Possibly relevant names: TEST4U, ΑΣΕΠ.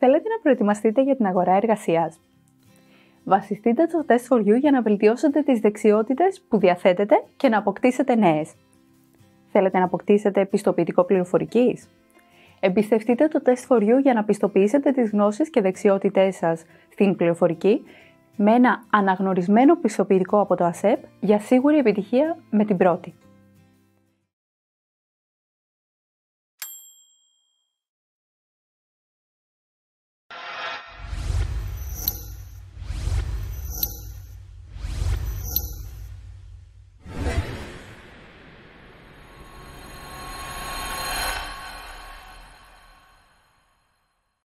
Θέλετε να προετοιμαστείτε για την αγορά εργασίας. Βασιστείτε στο TEST4U για να βελτιώσετε τις δεξιότητες που διαθέτετε και να αποκτήσετε νέες. Θέλετε να αποκτήσετε πιστοποιητικό πληροφορικής. Εμπιστευτείτε το TEST4U για να πιστοποιήσετε τις γνώσεις και δεξιότητές σας στην πληροφορική με ένα αναγνωρισμένο πιστοποιητικό από το ΑΣΕΠ για σίγουρη επιτυχία με την πρώτη.